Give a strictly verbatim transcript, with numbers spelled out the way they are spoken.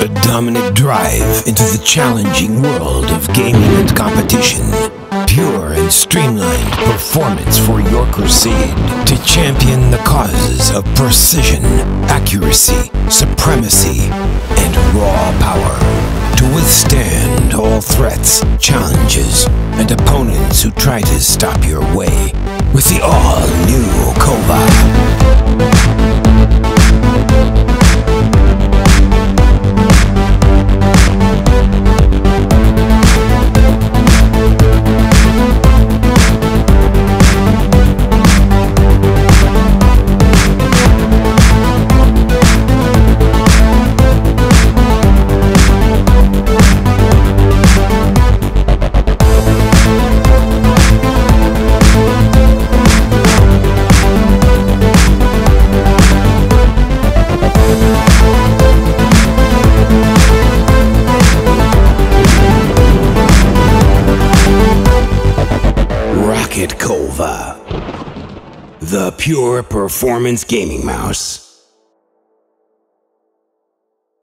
A dominant drive into the challenging world of gaming and competition. Pure and streamlined performance for your crusade to champion the causes of precision, accuracy, supremacy, and raw power. To withstand all threats, challenges, and opponents who try to stop your way with the all-new Kova. Kova, the pure performance gaming mouse.